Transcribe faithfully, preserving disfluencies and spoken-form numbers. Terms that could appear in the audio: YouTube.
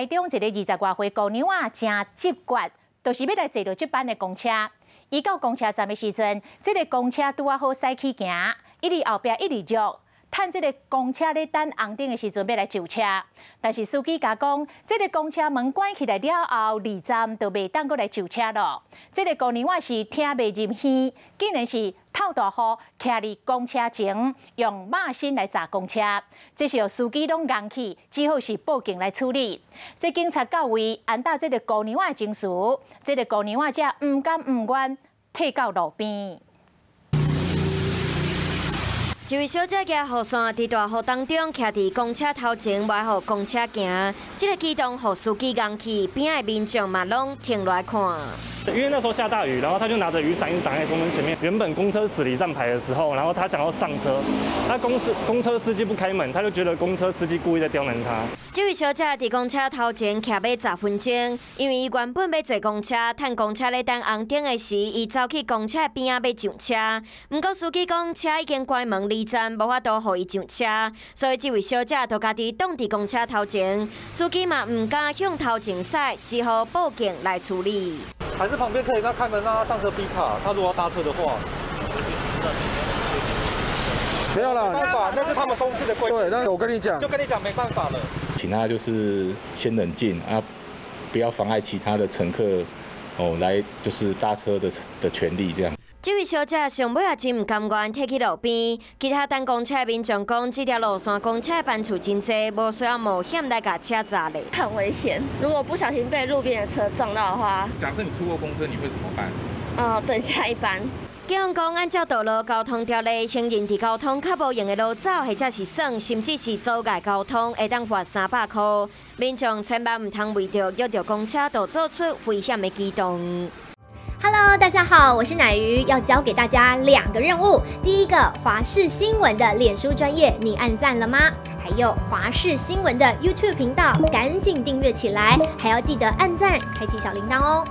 台中一个二十外岁姑娘啊，真急决，就是要来坐到这班的公车。伊到公车站的时阵，这个公车拄啊好驶去行，一直后壁一直绕，趁这个公车咧等红灯的时阵要来上车。但是司机甲讲，这个公车门关起来了后，二站就袂当阁来上车咯。这个姑娘啊是听袂入耳，竟然是。 透大雨，徛伫公车前，用马身来砸公车，这是司机拢硬气，只好是报警来处理。这警察到位，按到这个姑娘的情绪，这个姑娘才唔甘唔愿退到路边。 一位小姐拿雨伞在大雨当中徛在公车头前，袂予公车行。这个举动让司机硬气，边的民众嘛拢停落来看。因为那时候下大雨，然后他就拿着雨伞一直挡在公车前面。原本公车驶离站牌的时候，然后他想要上车，那公司公车司机不开门，他就觉得公车司机故意在刁难他。这位小姐在公车头前徛要十分钟，因为伊原本要坐公车，趁公车咧等红灯的时，伊走去公车边啊要上车。不过司机讲车已经关门离。 站无法度予伊上车，所以这位小姐就家己挡伫公车头前，司机嘛唔敢向头前驶，只好报警来处理。还是旁边可以让他开门，让他上车逼他。他如果搭车的话，没有了，没办法，那是他们公司的规矩。对，那我跟你讲，就跟你讲没办法了。请他就是先冷静啊，不要妨碍其他的乘客哦来就是搭车的的权利这样。 这位小姐上尾也真唔甘愿，退去路边。其他等公车民众讲，这条路线公车班次真多，无需要冒险来把车砸嘞。很危险，如果不小心被路边的车撞到的话，假设你错过公车，你会怎么办？呃，等下一班。 警方讲，按照道路交通条例，行人伫交通较无用的路走，或者是耍，甚至是阻碍交通，会当罚三百块。民众千万唔通为着约着公车，就做出危险的举动。 Hello， 大家好，我是乃瑜，要教给大家两个任务。第一个，华视新闻的脸书专页，你按赞了吗？还有华视新闻的 YouTube 频道，赶紧订阅起来，还要记得按赞，开启小铃铛哦。